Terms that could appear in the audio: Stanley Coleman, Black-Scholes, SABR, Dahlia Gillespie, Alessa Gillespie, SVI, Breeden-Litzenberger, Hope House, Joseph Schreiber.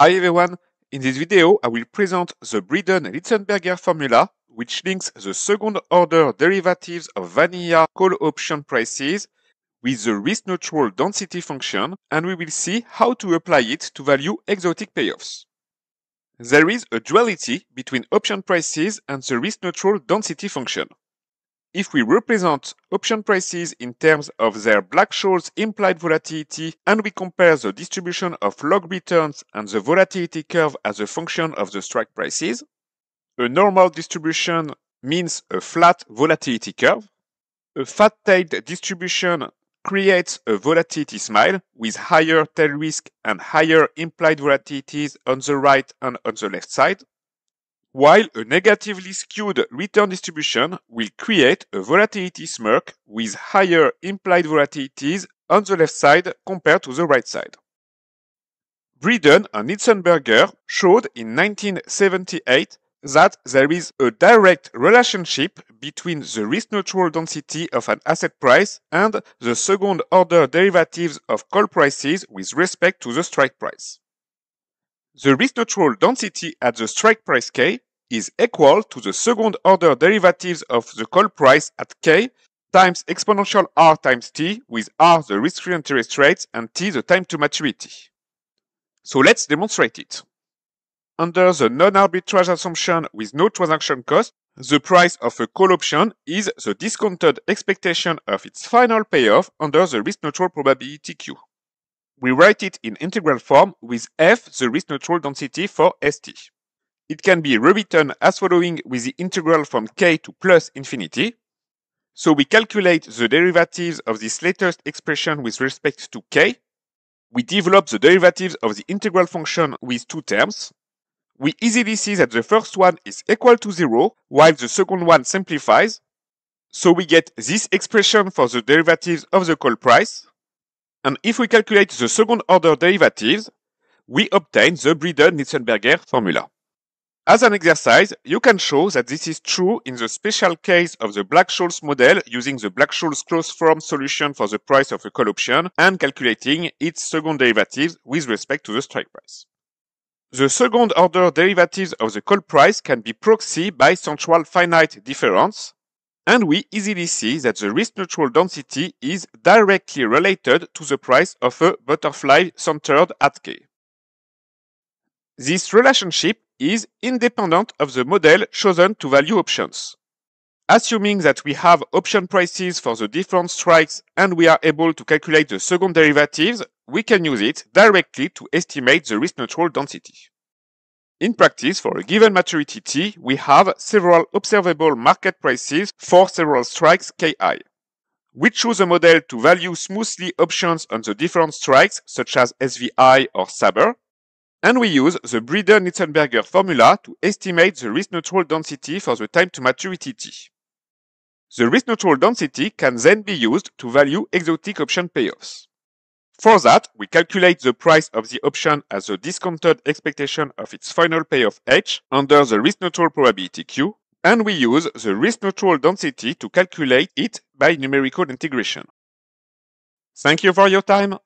Hi everyone, in this video I will present the Breeden-Litzenberger formula which links the second order derivatives of vanilla call option prices with the risk neutral density function, and we will see how to apply it to value exotic payoffs. There is a duality between option prices and the risk neutral density function. If we represent option prices in terms of their Black-Scholes implied volatility and we compare the distribution of log returns and the volatility curve as a function of the strike prices, a normal distribution means a flat volatility curve. A fat-tailed distribution creates a volatility smile with higher tail risk and higher implied volatilities on the right and on the left side, while a negatively skewed return distribution will create a volatility smirk with higher implied volatilities on the left side compared to the right side. Breeden and Litzenberger showed in 1978 that there is a direct relationship between the risk-neutral density of an asset price and the second-order derivatives of call prices with respect to the strike price. The risk-neutral density at the strike price K is equal to the second-order derivatives of the call price at K times exponential R times T, with R the risk-free interest rates and T the time to maturity. So let's demonstrate it. Under the non-arbitrage assumption with no transaction cost, the price of a call option is the discounted expectation of its final payoff under the risk-neutral probability Q. We write it in integral form with F the risk-neutral density for ST. It can be rewritten as following with the integral from K to plus infinity. So we calculate the derivatives of this latest expression with respect to K. We develop the derivatives of the integral function with two terms. We easily see that the first one is equal to 0, while the second one simplifies. So we get this expression for the derivatives of the call price. And if we calculate the second order derivatives, we obtain the Breeden-Litzenberger formula. As an exercise, you can show that this is true in the special case of the Black-Scholes model using the Black-Scholes closed form solution for the price of a call option and calculating its second derivatives with respect to the strike price. The second order derivatives of the call price can be proxied by central finite difference, and we easily see that the risk-neutral density is directly related to the price of a butterfly centered at K. This relationship is independent of the model chosen to value options. Assuming that we have option prices for the different strikes and we are able to calculate the second derivatives, we can use it directly to estimate the risk-neutral density. In practice, for a given maturity T, we have several observable market prices for several strikes Ki. We choose a model to value smoothly options on the different strikes, such as SVI or SABR, and we use the Breeden-Litzenberger formula to estimate the risk-neutral density for the time to maturity T. The risk-neutral density can then be used to value exotic option payoffs. For that, we calculate the price of the option as the discounted expectation of its final payoff H under the risk-neutral probability Q, and we use the risk-neutral density to calculate it by numerical integration. Thank you for your time.